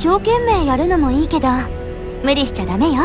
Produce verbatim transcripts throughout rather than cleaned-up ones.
生懸命やるのもいいけど無理しちゃダメよ。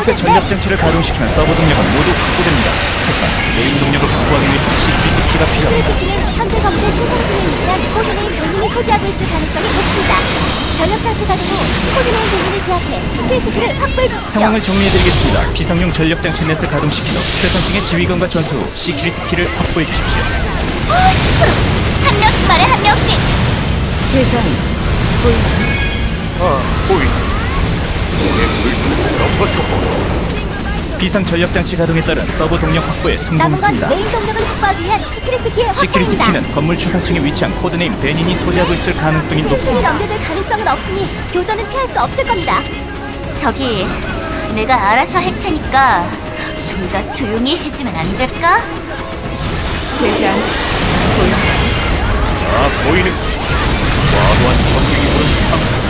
전력장치를 가동시키면 서버 동력은 모두 확보됩니다. 하지만 메인 동력을 확보하기 위해서 씨피티피가 필요합니다. 현재 검색 최상 중에 있는 고객이 본인이 소지하고 있을 가능성이 높습니다. 전력장치가 되고 포진한 동물을 제압해 스케이트크를 확보해주십시오. 상황을 정리해드리겠습니다. 비상용 전력장 채넷을 가동시키고 최상층의 지휘관과 전투 후 시큐리티키를 확보해주십시오. 오십 퍼센트! 한 명씩 말해, 한 명씩! 대장, 보이나? 아, 보이나. 오 비상 전력장치 가동에 따른 서버 동력 확보에 성공했습니다. 남은 건 메인 동력을 확보하기 위한 시큐리티키의 확보입니다. 시큐리티키는 건물 최상층에 위치한 코드네임 베닌이 소지하고 있을 가능성이 높습니다. 넘겨질 가능성은 없으니 교전은 피할 수 없을 겁니다. 저기, 내가 알아서 할 테니까 둘 다 조용히 해주면 안 될까? 대장, 보이나. 아, 보이는 과도한 전쟁이 벌어진다.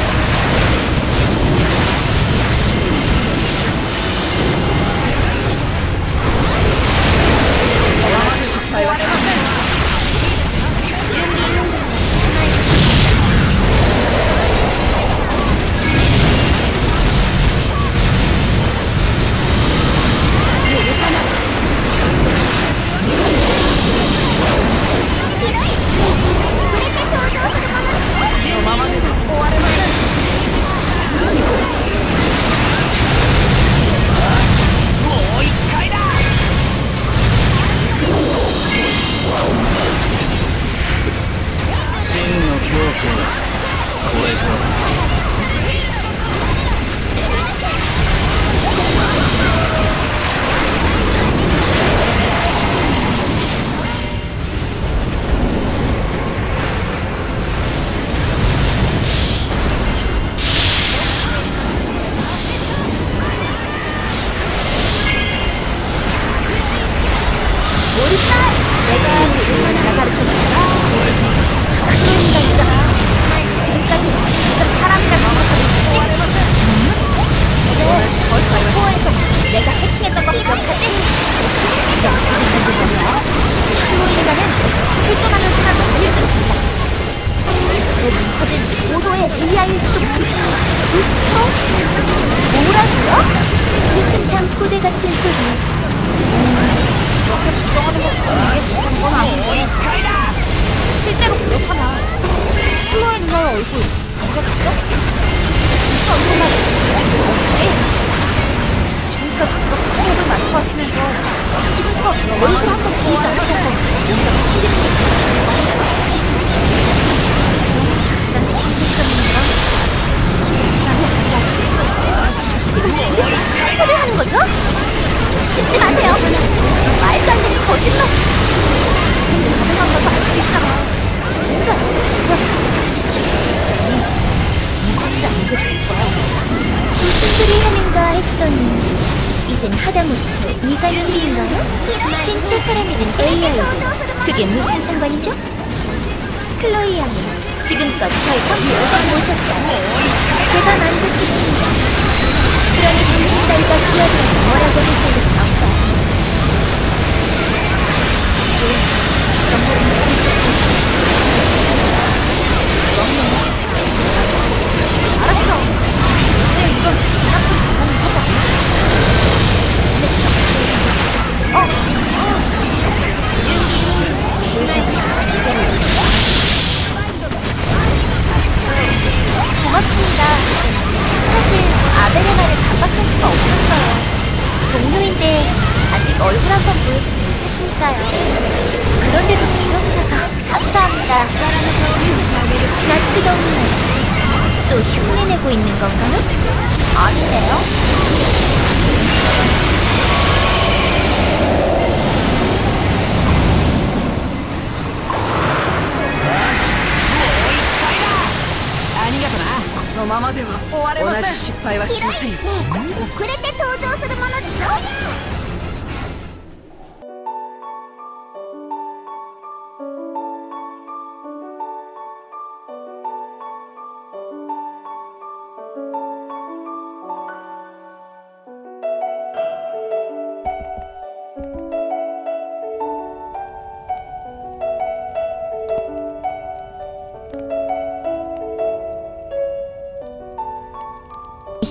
一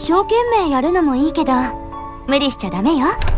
生懸命やるのもいいけど無理しちゃダメよ。